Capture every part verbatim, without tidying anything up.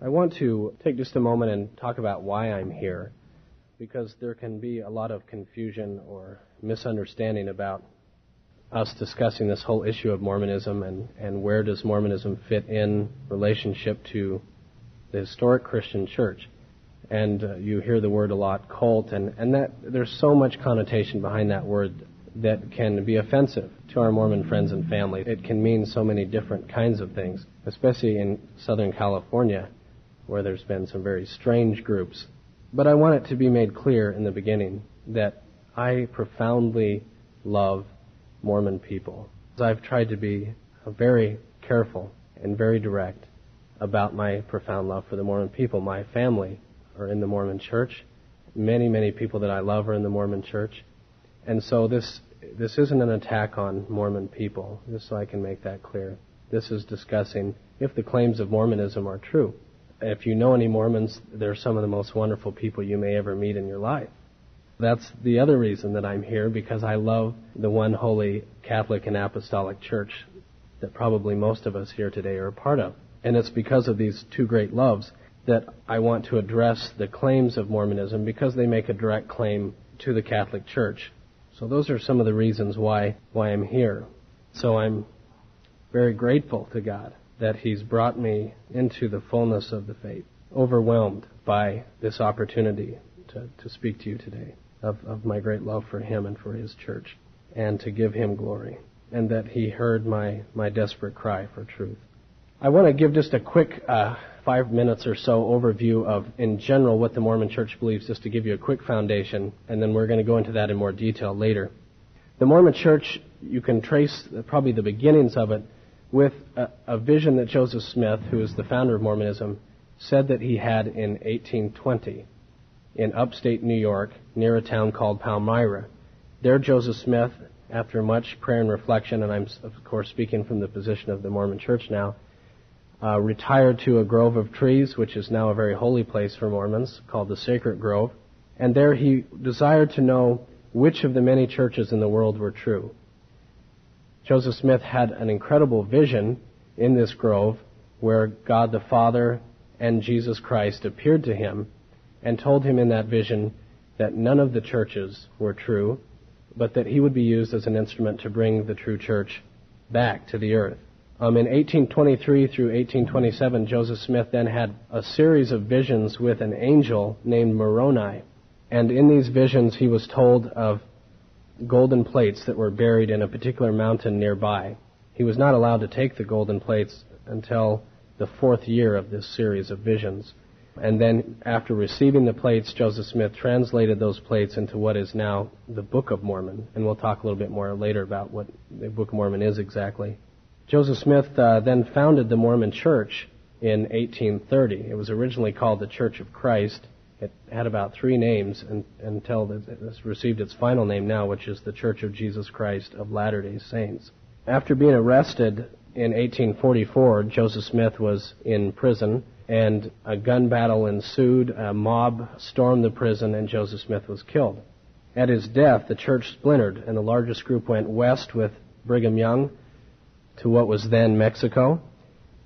I want to take just a moment and talk about why I'm here, because there can be a lot of confusion or misunderstanding about us discussing this whole issue of Mormonism and, and where does Mormonism fit in relationship to the historic Christian church. And uh, you hear the word a lot, cult, and, and that there's so much connotation behind that word that can be offensive to our Mormon friends and family. It can mean so many different kinds of things, especially in Southern California, where there's been some very strange groups. But I want it to be made clear in the beginning that I profoundly love Mormon people. I've tried to be very careful and very direct about my profound love for the Mormon people. My family are in the Mormon church. Many, many people that I love are in the Mormon church. And so this this isn't an attack on Mormon people, just so I can make that clear. This is discussing if the claims of Mormonism are true. If you know any Mormons, they're some of the most wonderful people you may ever meet in your life. That's the other reason that I'm here, because I love the one holy Catholic and Apostolic Church that probably most of us here today are a part of. And it's because of these two great loves that I want to address the claims of Mormonism, because they make a direct claim to the Catholic Church. So those are some of the reasons why, why I'm here. So I'm very grateful to God that He's brought me into the fullness of the faith, overwhelmed by this opportunity to, to speak to you today. Of, of my great love for Him and for His church, and to give Him glory, and that He heard my, my desperate cry for truth. I want to give just a quick uh, five minutes or so overview of, in general, what the Mormon Church believes, just to give you a quick foundation, and then we're going to go into that in more detail later. The Mormon Church, you can trace probably the beginnings of it with a, a vision that Joseph Smith, who is the founder of Mormonism, said that he had in eighteen twenty. In upstate New York, near a town called Palmyra. There Joseph Smith, after much prayer and reflection, and I'm, of course, speaking from the position of the Mormon Church now, uh, retired to a grove of trees, which is now a very holy place for Mormons, called the Sacred Grove. And there he desired to know which of the many churches in the world were true. Joseph Smith had an incredible vision in this grove where God the Father and Jesus Christ appeared to him and told him in that vision that none of the churches were true, but that he would be used as an instrument to bring the true church back to the earth. Um, in eighteen twenty-three through eighteen twenty-seven, Joseph Smith then had a series of visions with an angel named Moroni. And in these visions, he was told of golden plates that were buried in a particular mountain nearby. He was not allowed to take the golden plates until the fourth year of this series of visions. And then after receiving the plates, Joseph Smith translated those plates into what is now the Book of Mormon. And we'll talk a little bit more later about what the Book of Mormon is exactly. Joseph Smith uh, then founded the Mormon Church in eighteen thirty. It was originally called the Church of Christ. It had about three names and, until it received its final name now, which is the Church of Jesus Christ of Latter-day Saints. After being arrested in eighteen forty-four, Joseph Smith was in prison, and a gun battle ensued. A mob stormed the prison, and Joseph Smith was killed. At his death, the church splintered, and the largest group went west with Brigham Young to what was then Mexico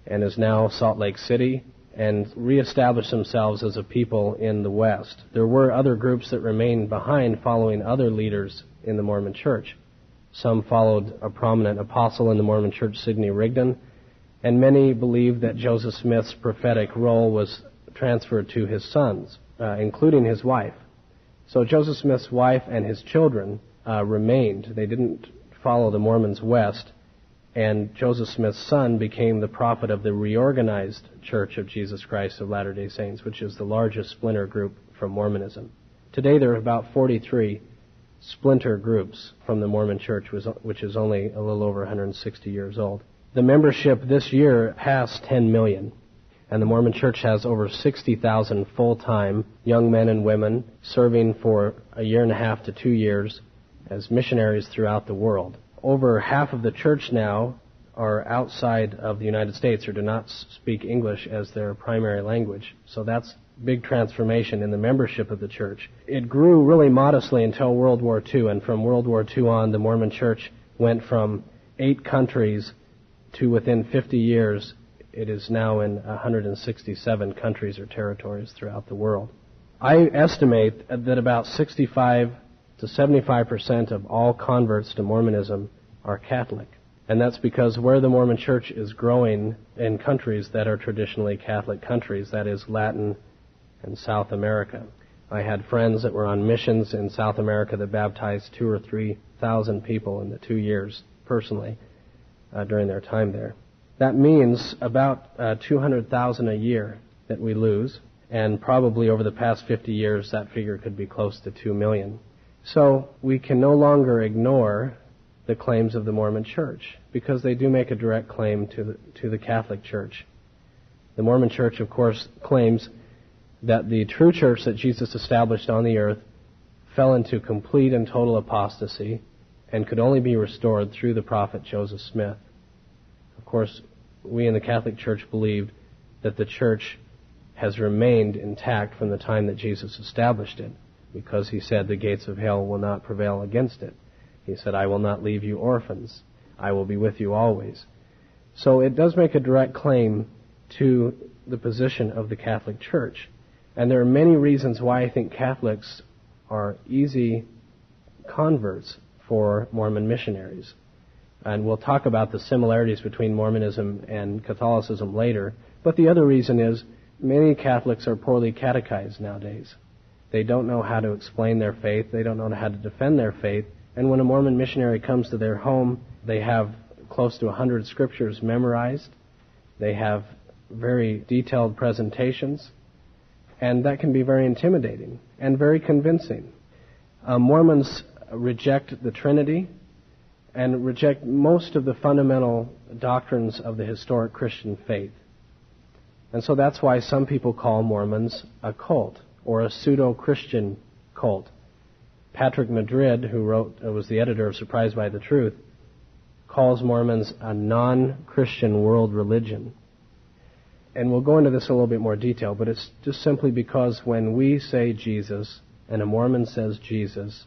and is now Salt Lake City, and reestablished themselves as a people in the west. There were other groups that remained behind following other leaders in the Mormon Church. Some followed a prominent apostle in the Mormon Church, Sidney Rigdon, and many believed that Joseph Smith's prophetic role was transferred to his sons, uh, including his wife. So Joseph Smith's wife and his children uh, remained. They didn't follow the Mormons west, and Joseph Smith's son became the prophet of the reorganized Church of Jesus Christ of Latter-day Saints, which is the largest splinter group from Mormonism. Today there are about forty-three splinter groups from the Mormon Church, which is only a little over one hundred sixty years old. The membership this year passed ten million, and the Mormon Church has over sixty thousand full-time young men and women serving for a year and a half to two years as missionaries throughout the world. Over half of the church now are outside of the United States or do not speak English as their primary language, so that's big transformation in the membership of the church. It grew really modestly until World War Two, and from World War Two on, the Mormon Church went from eight countries to within fifty years It is now in one hundred sixty-seven countries or territories throughout the world. I estimate that about sixty-five to seventy-five percent of all converts to Mormonism are Catholic. And that's because where the Mormon Church is growing in countries that are traditionally Catholic countries, that is Latin and South America. I had friends that were on missions in South America that baptized two or three thousand people in the two years personally uh, during their time there. That means about uh, two hundred thousand a year that we lose, and probably over the past fifty years that figure could be close to two million. So we can no longer ignore the claims of the Mormon Church, because they do make a direct claim to the, to the Catholic Church. The Mormon Church, of course, claims that the true church that Jesus established on the earth fell into complete and total apostasy and could only be restored through the prophet Joseph Smith. Of course, we in the Catholic Church believed that the church has remained intact from the time that Jesus established it, because he said the gates of hell will not prevail against it. He said, I will not leave you orphans. I will be with you always. So it does make a direct claim to the position of the Catholic Church. And there are many reasons why I think Catholics are easy converts for Mormon missionaries. And we'll talk about the similarities between Mormonism and Catholicism later. But the other reason is many Catholics are poorly catechized nowadays. They don't know how to explain their faith. They don't know how to defend their faith. And when a Mormon missionary comes to their home, they have close to one hundred scriptures memorized. They have very detailed presentations. And that can be very intimidating and very convincing. Uh, Mormons reject the Trinity and reject most of the fundamental doctrines of the historic Christian faith. And so that's why some people call Mormons a cult or a pseudo-Christian cult. Patrick Madrid, who wrote, was the editor of Surprised by the Truth, calls Mormons a non-Christian world religion. And we'll go into this in a little bit more detail, but it's just simply because when we say Jesus and a Mormon says Jesus,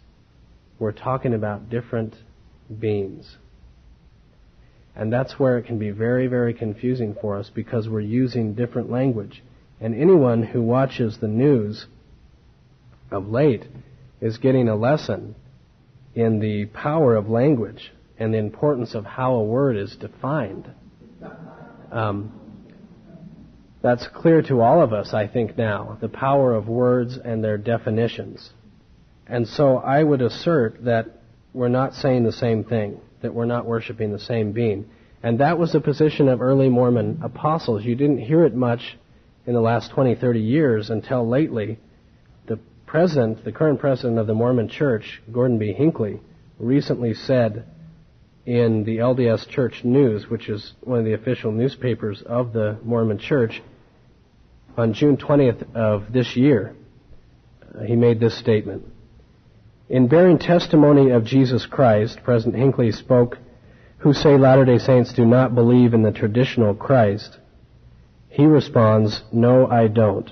we're talking about different beings. And that's where it can be very, very confusing for us, because we're using different language. And anyone who watches the news of late is getting a lesson in the power of language and the importance of how a word is defined. Um, that's clear to all of us, I think, now, the power of words and their definitions. And so I would assert that we're not saying the same thing, that we're not worshiping the same being. And that was the position of early Mormon apostles. You didn't hear it much in the last twenty, thirty years until lately. President, the current president of the Mormon Church, Gordon B. Hinckley, recently said in the L D S Church News, which is one of the official newspapers of the Mormon Church, on June twentieth of this year, he made this statement. In bearing testimony of Jesus Christ, President Hinckley spoke, who say Latter-day Saints do not believe in the traditional Christ. He responds, no, I don't.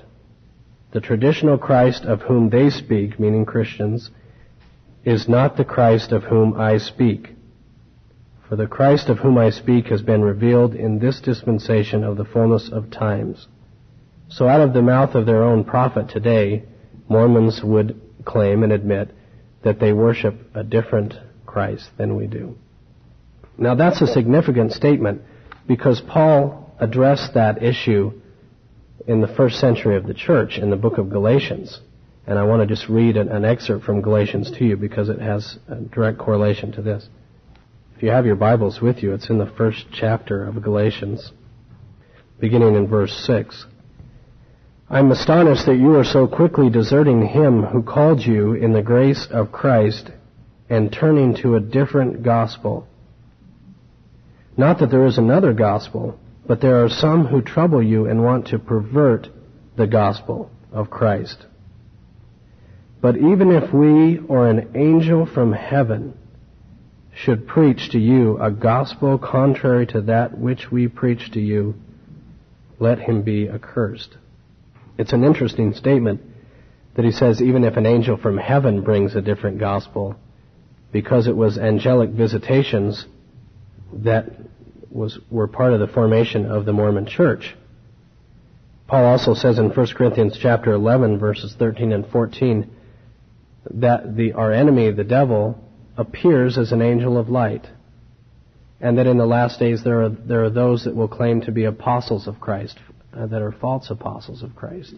The traditional Christ of whom they speak, meaning Christians, is not the Christ of whom I speak. For the Christ of whom I speak has been revealed in this dispensation of the fullness of times. So out of the mouth of their own prophet today, Mormons would claim and admit that they worship a different Christ than we do. Now that's a significant statement, because Paul addressed that issue in the first century of the church in the book of Galatians. And I want to just read an, an excerpt from Galatians to you, because it has a direct correlation to this. If you have your Bibles with you, it's in the first chapter of Galatians, beginning in verse six. I'm astonished that you are so quickly deserting him who called you in the grace of Christ and turning to a different gospel. Not that there is another gospel, but there are some who trouble you and want to pervert the gospel of Christ. But even if we or an angel from heaven should preach to you a gospel contrary to that which we preach to you, let him be accursed. It's an interesting statement that he says even if an angel from heaven brings a different gospel, because it was angelic visitations that was were part of the formation of the Mormon Church. Paul also says in First Corinthians chapter eleven, verses thirteen and fourteen, that the, our enemy, the devil, appears as an angel of light, and that in the last days there are, there are those that will claim to be apostles of Christ, uh, that are false apostles of Christ.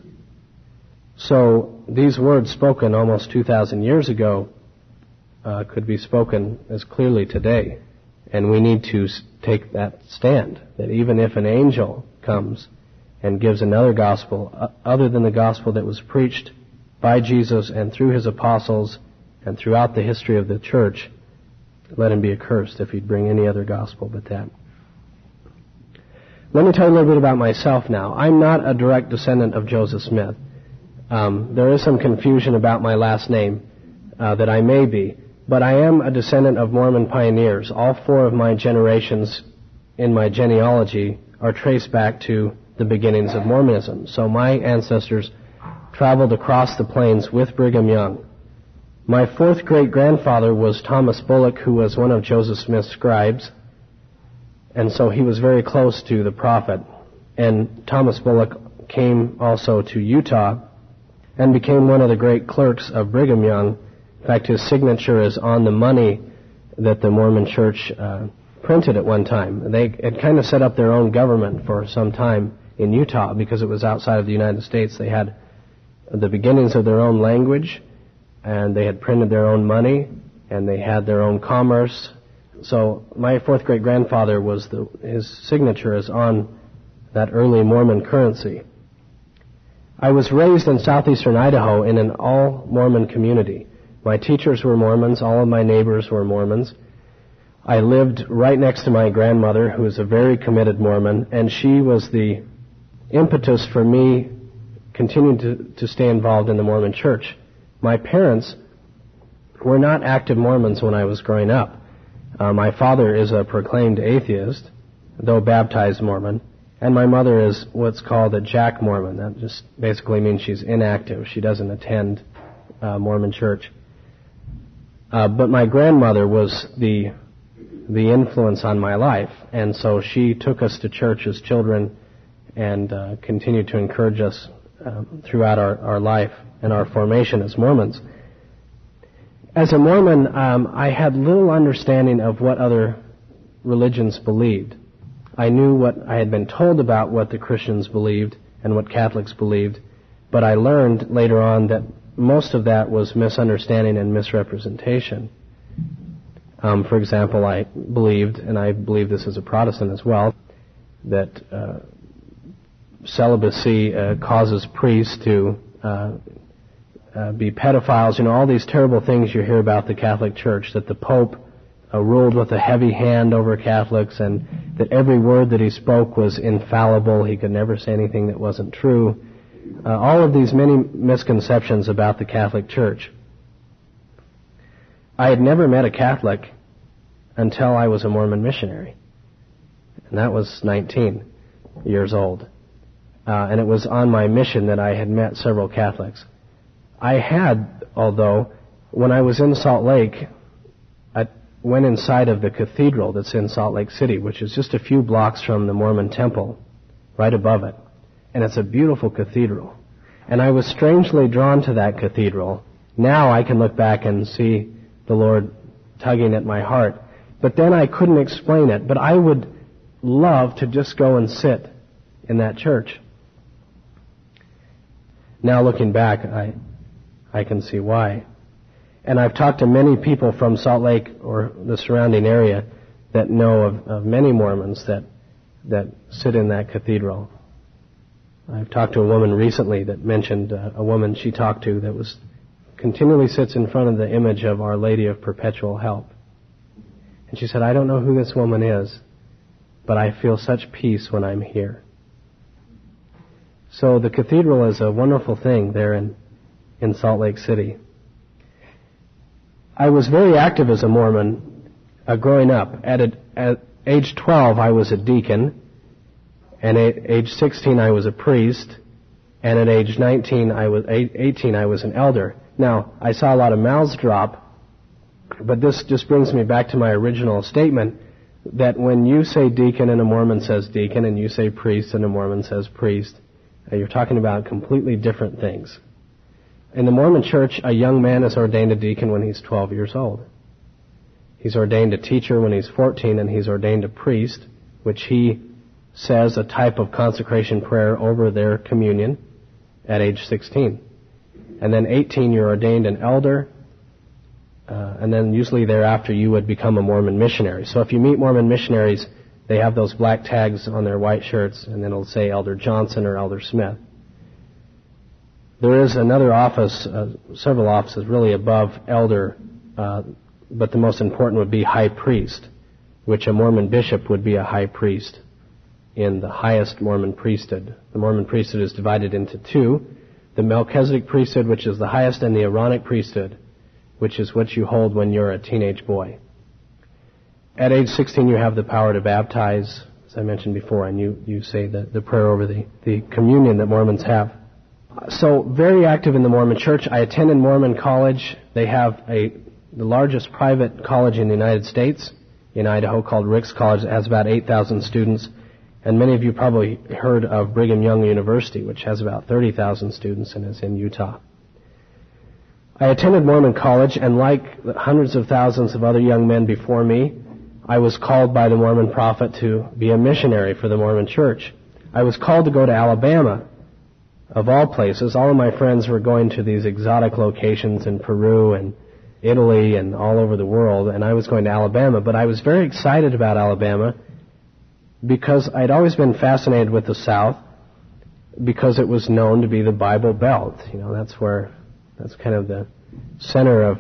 So these words spoken almost two thousand years ago uh, could be spoken as clearly today. And we need to take that stand, that even if an angel comes and gives another gospel, uh, other than the gospel that was preached by Jesus and through his apostles and throughout the history of the church, let him be accursed if he'd bring any other gospel but that. Let me tell you a little bit about myself now. I'm not a direct descendant of Joseph Smith. Um, there is some confusion about my last name uh, that I may be, but I am a descendant of Mormon pioneers. All four of my generations in my genealogy are traced back to the beginnings of Mormonism. So my ancestors traveled across the plains with Brigham Young. My fourth great-grandfather was Thomas Bullock, who was one of Joseph Smith's scribes, and so he was very close to the prophet. And Thomas Bullock came also to Utah and became one of the great clerks of Brigham Young. In fact, his signature is on the money that the Mormon Church uh, printed at one time. They had kind of set up their own government for some time in Utah because it was outside of the United States. They had the beginnings of their own language, and they had printed their own money, and they had their own commerce. So my fourth great-grandfather, was the, his signature is on that early Mormon currency. I was raised in southeastern Idaho in an all-Mormon community. My teachers were Mormons. All of my neighbors were Mormons. I lived right next to my grandmother, who is a very committed Mormon, and she was the impetus for me continuing to, to stay involved in the Mormon Church. My parents were not active Mormons when I was growing up. Uh, my father is a proclaimed atheist, though baptized Mormon. And my mother is what's called a Jack Mormon. That just basically means she's inactive. She doesn't attend uh, Mormon church. Uh, but my grandmother was the the influence on my life, and so she took us to church as children and uh, continued to encourage us uh, throughout our, our life and our formation as Mormons. As a Mormon, um, I had little understanding of what other religions believed. I knew what I had been told about what the Christians believed and what Catholics believed, but I learned later on that most of that was misunderstanding and misrepresentation. Um, for example, I believed, and I believe this as a Protestant as well, that uh, celibacy uh, causes priests to uh, uh, be pedophiles. You know, all these terrible things you hear about the Catholic Church, that the Pope Uh, ruled with a heavy hand over Catholics, and that every word that he spoke was infallible. He could never say anything that wasn't true. Uh, all of these many misconceptions about the Catholic Church. I had never met a Catholic until I was a Mormon missionary, and that was nineteen years old. Uh, and it was on my mission that I had met several Catholics. I had, although, when I was in Salt Lake, went inside of the cathedral that's in Salt Lake City, which is just a few blocks from the Mormon temple, right above it. And it's a beautiful cathedral. And I was strangely drawn to that cathedral. Now I can look back and see the Lord tugging at my heart. But then I couldn't explain it. But I would love to just go and sit in that church. Now looking back, I, I can see why. And I've talked to many people from Salt Lake or the surrounding area that know of, of many Mormons that that sit in that cathedral. I've talked to a woman recently that mentioned uh, a woman she talked to that was continually sits in front of the image of Our Lady of Perpetual Help. And she said, "I don't know who this woman is, but I feel such peace when I'm here." So the cathedral is a wonderful thing there in, in Salt Lake City. I was very active as a Mormon uh, growing up. At, a, at age twelve, I was a deacon, and at age sixteen, I was a priest, and at age nineteen, I was eighteen, I was an elder. Now, I saw a lot of mouths drop, but this just brings me back to my original statement that when you say deacon and a Mormon says deacon, and you say priest and a Mormon says priest, you're talking about completely different things. In the Mormon church, a young man is ordained a deacon when he's twelve years old. He's ordained a teacher when he's fourteen, and he's ordained a priest, which he says a type of consecration prayer over their communion at age sixteen. And then eighteen, you're ordained an elder, uh, and then usually thereafter you would become a Mormon missionary. So if you meet Mormon missionaries, they have those black tags on their white shirts, and then it'll say Elder Johnson or Elder Smith. There is another office, uh, several offices really above elder, uh, but the most important would be high priest, which a Mormon bishop would be a high priest in the highest Mormon priesthood. The Mormon priesthood is divided into two, the Melchizedek priesthood, which is the highest, and the Aaronic priesthood, which is what you hold when you're a teenage boy. At age sixteen, you have the power to baptize, as I mentioned before, and you, you say the, the prayer over the, the communion that Mormons have. So, very active in the Mormon church. I attended Mormon College. They have a the largest private college in the United States, in Idaho, called Rick's College. It has about eight thousand students. And many of you probably heard of Brigham Young University, which has about thirty thousand students and is in Utah. I attended Mormon College, and like hundreds of thousands of other young men before me, I was called by the Mormon prophet to be a missionary for the Mormon church. I was called to go to Alabama, of all places. All of my friends were going to these exotic locations in Peru and Italy and all over the world, and I was going to Alabama. But I was very excited about Alabama, because I'd always been fascinated with the South, because it was known to be the Bible Belt. You know, that's where, that's kind of the center of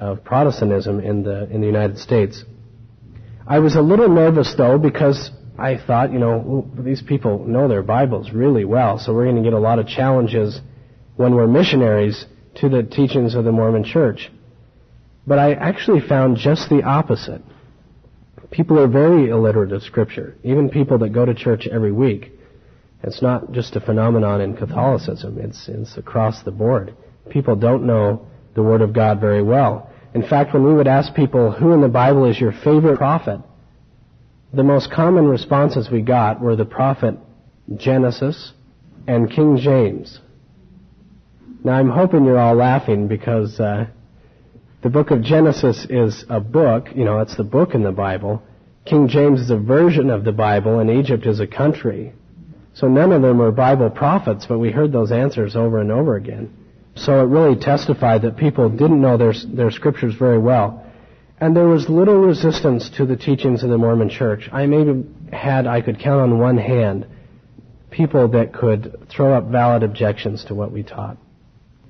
of Protestantism in the in the United States. I was a little nervous though, because I thought, you know, these people know their Bibles really well, so we're going to get a lot of challenges when we're missionaries to the teachings of the Mormon Church. But I actually found just the opposite. People are very illiterate of Scripture, even people that go to church every week. It's not just a phenomenon in Catholicism. It's, it's across the board. People don't know the Word of God very well. In fact, when we would ask people, who in the Bible is your favorite prophet, the most common responses we got were the prophet Genesis and King James. Now, I'm hoping you're all laughing, because uh, the book of Genesis is a book, you know, it's the book in the Bible. King James is a version of the Bible, and Egypt is a country. So none of them are Bible prophets, but we heard those answers over and over again. So it really testified that people didn't know their, their scriptures very well. And there was little resistance to the teachings of the Mormon Church. I maybe had, I could count on one hand, people that could throw up valid objections to what we taught.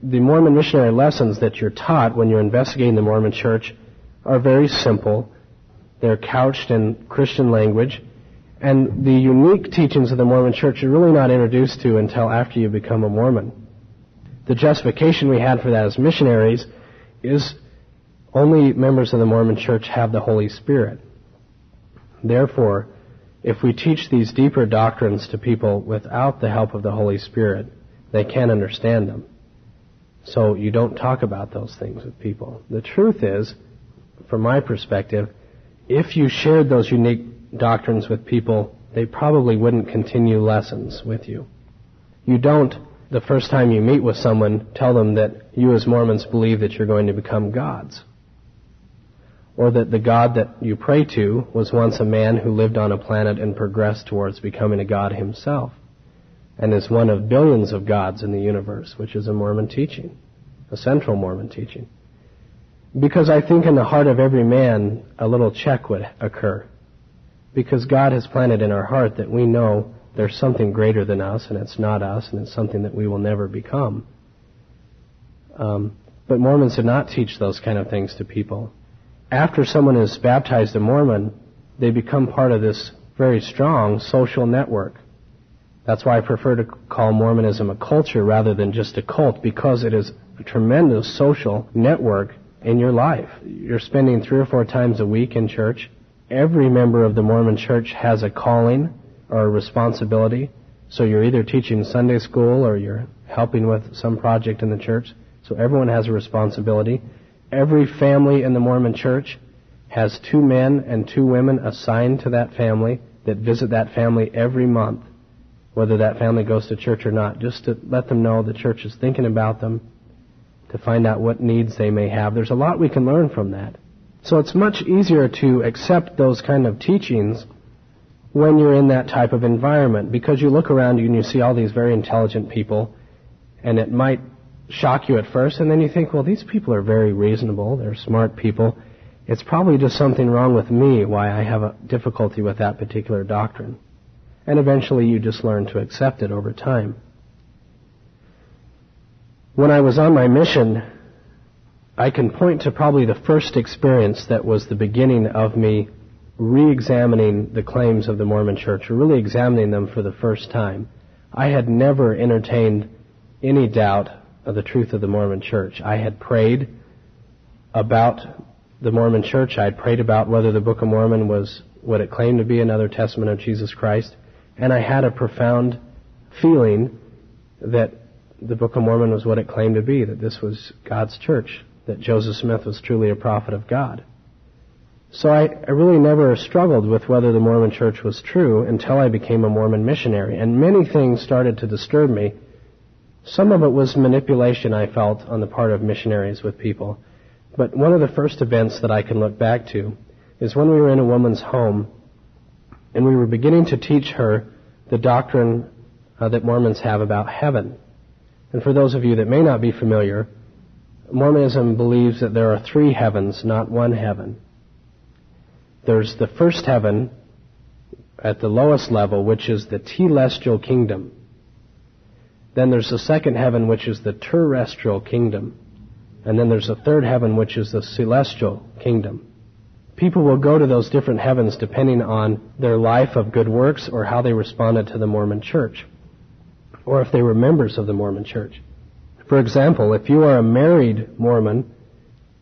The Mormon missionary lessons that you're taught when you're investigating the Mormon Church are very simple. They're couched in Christian language. And the unique teachings of the Mormon Church are really not introduced to until after you become a Mormon. The justification we had for that as missionaries is only members of the Mormon Church have the Holy Spirit. Therefore, if we teach these deeper doctrines to people without the help of the Holy Spirit, they can't understand them. So you don't talk about those things with people. The truth is, from my perspective, if you shared those unique doctrines with people, they probably wouldn't continue lessons with you. You don't, the first time you meet with someone, tell them that you as Mormons believe that you're going to become gods, or that the God that you pray to was once a man who lived on a planet and progressed towards becoming a god himself, and is one of billions of gods in the universe, which is a Mormon teaching, a central Mormon teaching. Because I think in the heart of every man, a little check would occur. Because God has planted in our heart that we know there's something greater than us, and it's not us, and it's something that we will never become. Um, but Mormons did not teach those kind of things to people. After someone is baptized a Mormon, they become part of this very strong social network. That's why I prefer to call Mormonism a culture rather than just a cult, because it is a tremendous social network in your life. You're spending three or four times a week in church. Every member of the Mormon church has a calling or a responsibility. So you're either teaching Sunday school or you're helping with some project in the church. So everyone has a responsibility. Every family in the Mormon church has two men and two women assigned to that family that visit that family every month, whether that family goes to church or not, just to let them know the church is thinking about them, to find out what needs they may have. There's a lot we can learn from that. So it's much easier to accept those kind of teachings when you're in that type of environment, because you look around you and you see all these very intelligent people, and it might shock you at first, and then you think, well, these people are very reasonable, they're smart people. It's probably just something wrong with me, why I have a difficulty with that particular doctrine. And eventually you just learn to accept it over time. When I was on my mission, I can point to probably the first experience that was the beginning of me re-examining the claims of the Mormon Church, or really examining them for the first time. I had never entertained any doubt of the truth of the Mormon Church. I had prayed about the Mormon Church. I had prayed about whether the Book of Mormon was what it claimed to be, another testament of Jesus Christ. And I had a profound feeling that the Book of Mormon was what it claimed to be, that this was God's church, that Joseph Smith was truly a prophet of God. So I, I really never struggled with whether the Mormon Church was true until I became a Mormon missionary. And many things started to disturb me. Some of it was manipulation, I felt, on the part of missionaries with people. But one of the first events that I can look back to is when we were in a woman's home, and we were beginning to teach her the doctrine uh, that Mormons have about heaven. And for those of you that may not be familiar, Mormonism believes that there are three heavens, not one heaven. There's the first heaven at the lowest level, which is the telestial kingdom. Then there's the second heaven, which is the terrestrial kingdom. And then there's the third heaven, which is the celestial kingdom. People will go to those different heavens depending on their life of good works or how they responded to the Mormon Church, or if they were members of the Mormon Church. For example, if you are a married Mormon,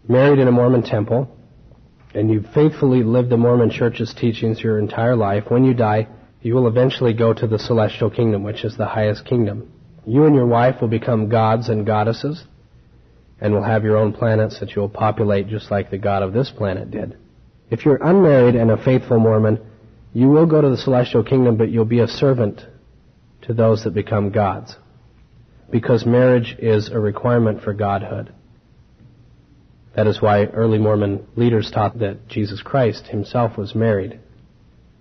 married in a Mormon temple, and you've faithfully lived the Mormon Church's teachings your entire life, when you die, you will eventually go to the celestial kingdom, which is the highest kingdom. You and your wife will become gods and goddesses, and will have your own planets that you will populate just like the god of this planet did. If you're unmarried and a faithful Mormon, you will go to the celestial kingdom, but you'll be a servant to those that become gods, because marriage is a requirement for godhood. That is why early Mormon leaders taught that Jesus Christ himself was married,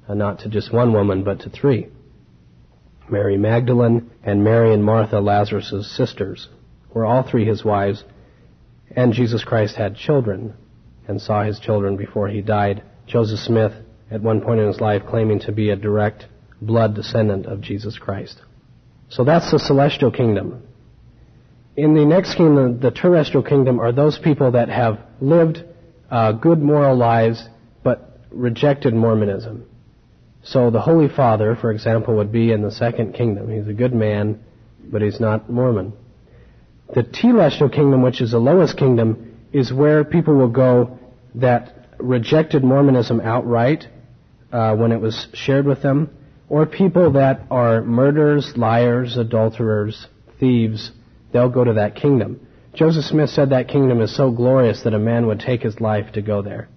and not to just one woman, but to three. Mary Magdalene and Mary and Martha, Lazarus' sisters, were all three his wives, and Jesus Christ had children and saw his children before he died. Joseph Smith, at one point in his life, claiming to be a direct blood descendant of Jesus Christ. So that's the celestial kingdom. In the next kingdom, the terrestrial kingdom, are those people that have lived uh, good moral lives but rejected Mormonism. So the Holy Father, for example, would be in the second kingdom. He's a good man, but he's not Mormon. The telestial kingdom, which is the lowest kingdom, is where people will go that rejected Mormonism outright uh, when it was shared with them, or people that are murderers, liars, adulterers, thieves. They'll go to that kingdom. Joseph Smith said that kingdom is so glorious that a man would take his life to go there.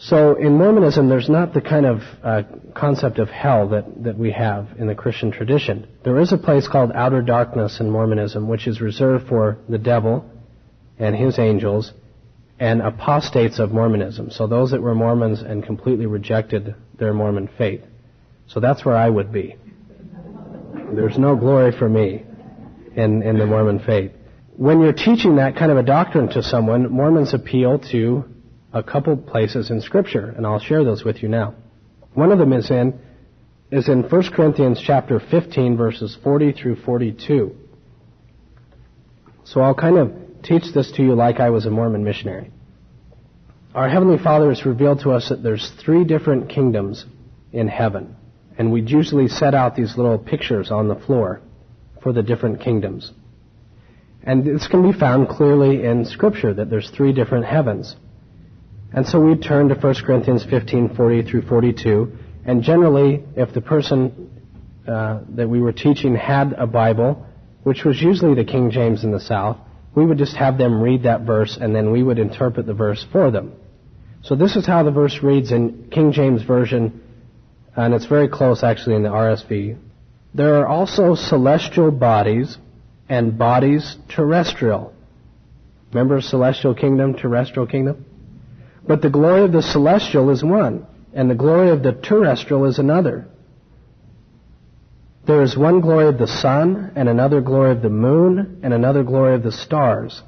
So in Mormonism, there's not the kind of uh, concept of hell that, that we have in the Christian tradition. There is a place called outer darkness in Mormonism, which is reserved for the devil and his angels and apostates of Mormonism, so those that were Mormons and completely rejected their Mormon faith. So that's where I would be. There's no glory for me in, in the Mormon faith. When you're teaching that kind of a doctrine to someone, Mormons appeal to a couple places in Scripture, and I'll share those with you now. One of them is in is in First Corinthians chapter fifteen, verses forty through forty-two. So I'll kind of teach this to you like I was a Mormon missionary. Our Heavenly Father has revealed to us that there's three different kingdoms in heaven, and we'd usually set out these little pictures on the floor for the different kingdoms. And this can be found clearly in Scripture, that there's three different heavens. And so we turn to First Corinthians fifteen, forty through forty-two, and generally, if the person uh, that we were teaching had a Bible, which was usually the King James in the South, we would just have them read that verse, and then we would interpret the verse for them. So this is how the verse reads in King James Version, and it's very close actually in the R S V. There are also celestial bodies and bodies terrestrial. Remember celestial kingdom, terrestrial kingdom? But the glory of the celestial is one, and the glory of the terrestrial is another. There is one glory of the sun, and another glory of the moon, and another glory of the stars.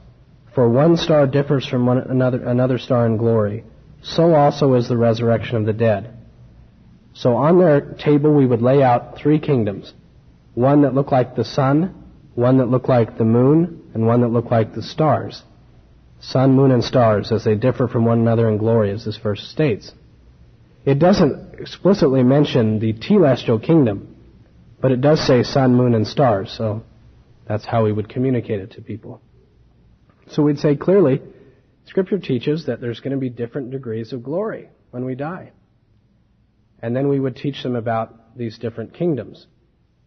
For one star differs from one another, another star in glory. So also is the resurrection of the dead. So on their table we would lay out three kingdoms, one that looked like the sun, one that looked like the moon, and one that looked like the stars. Sun, moon, and stars, as they differ from one another in glory, as this verse states. It doesn't explicitly mention the telestial kingdom, but it does say sun, moon, and stars, so that's how we would communicate it to people. So we'd say clearly, Scripture teaches that there's going to be different degrees of glory when we die. And then we would teach them about these different kingdoms.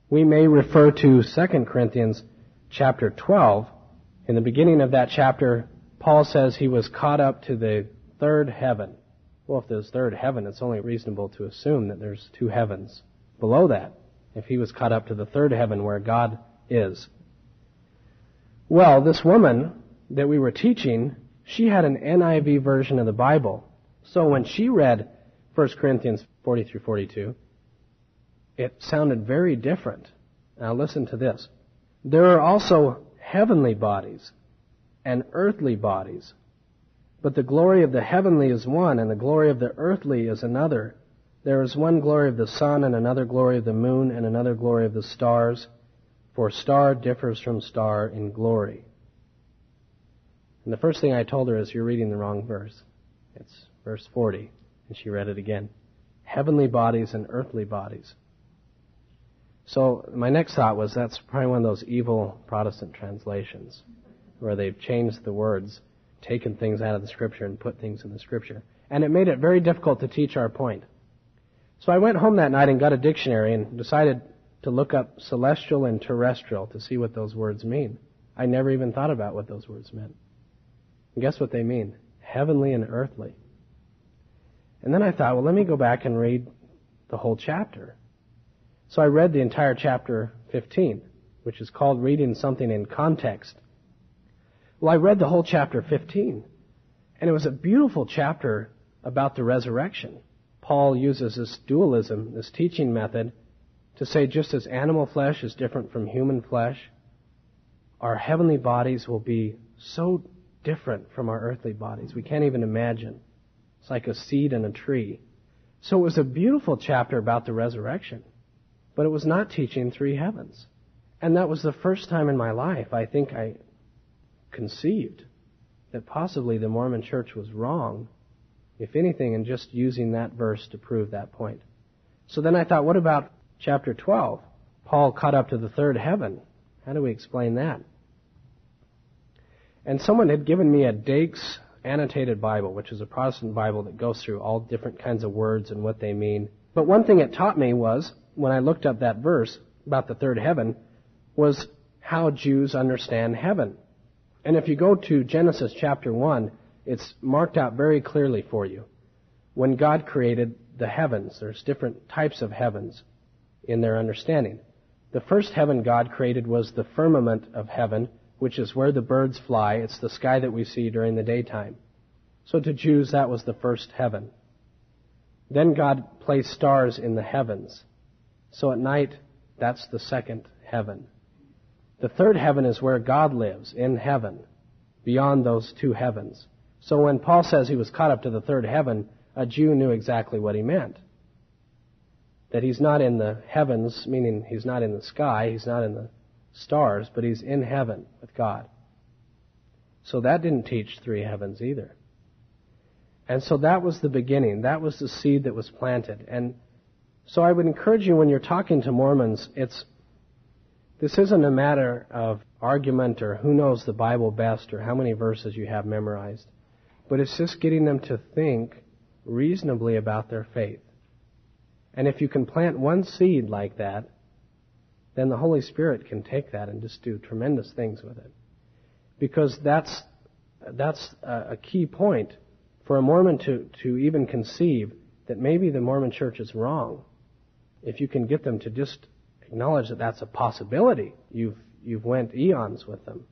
We may refer to Second Corinthians chapter twelve. In the beginning of that chapter, Paul says he was caught up to the third heaven. Well, if there's third heaven, it's only reasonable to assume that there's two heavens below that, if he was caught up to the third heaven where God is. Well, this woman that we were teaching, she had an N I V version of the Bible. So when she read First Corinthians forty through forty-two, it sounded very different. Now listen to this. There are also heavenly bodies and earthly bodies, but the glory of the heavenly is one, and the glory of the earthly is another. There is one glory of the sun, and another glory of the moon, and another glory of the stars, for star differs from star in glory. And the first thing I told her is, you're reading the wrong verse. It's verse forty. And she read it again. Heavenly bodies and earthly bodies. So my next thought was, that's probably one of those evil Protestant translations where they've changed the words, taken things out of the Scripture and put things in the Scripture. And it made it very difficult to teach our point. So I went home that night and got a dictionary and decided to look up celestial and terrestrial to see what those words mean. I never even thought about what those words meant. And guess what they mean? Heavenly and earthly. And then I thought, well, let me go back and read the whole chapter. So I read the entire chapter fifteen, which is called reading something in context. Well, I read the whole chapter fifteen, and it was a beautiful chapter about the resurrection. Paul uses this dualism, this teaching method, to say just as animal flesh is different from human flesh, our heavenly bodies will be so different from our earthly bodies. We can't even imagine. It's like a seed and a tree. So it was a beautiful chapter about the resurrection, but it was not teaching three heavens. And that was the first time in my life I think I conceived that possibly the Mormon Church was wrong, if anything, in just using that verse to prove that point. So then I thought, what about chapter twelve? Paul caught up to the third heaven. How do we explain that? And someone had given me a Dake's Annotated Bible, which is a Protestant Bible that goes through all different kinds of words and what they mean. But one thing it taught me was, when I looked up that verse about the third heaven, was how Jews understand heaven. And if you go to Genesis chapter one, it's marked out very clearly for you. When God created the heavens, there's different types of heavens in their understanding. The first heaven God created was the firmament of heaven, which is where the birds fly. It's the sky that we see during the daytime. So to Jews, that was the first heaven. Then God placed stars in the heavens. So at night, that's the second heaven. The third heaven is where God lives, in heaven, beyond those two heavens. So when Paul says he was caught up to the third heaven, a Jew knew exactly what he meant. That he's not in the heavens, meaning he's not in the sky, he's not in the stars, but he's in heaven with God. So that didn't teach three heavens either. And so that was the beginning. That was the seed that was planted. And so I would encourage you, when you're talking to Mormons, it's this isn't a matter of argument or who knows the Bible best or how many verses you have memorized, but it's just getting them to think reasonably about their faith. And if you can plant one seed like that, then the Holy Spirit can take that and just do tremendous things with it. Because that's that's a key point for a Mormon to, to even conceive that maybe the Mormon church is wrong, if you can get them to just acknowledge that that's a possibility, you've, you've went eons with them.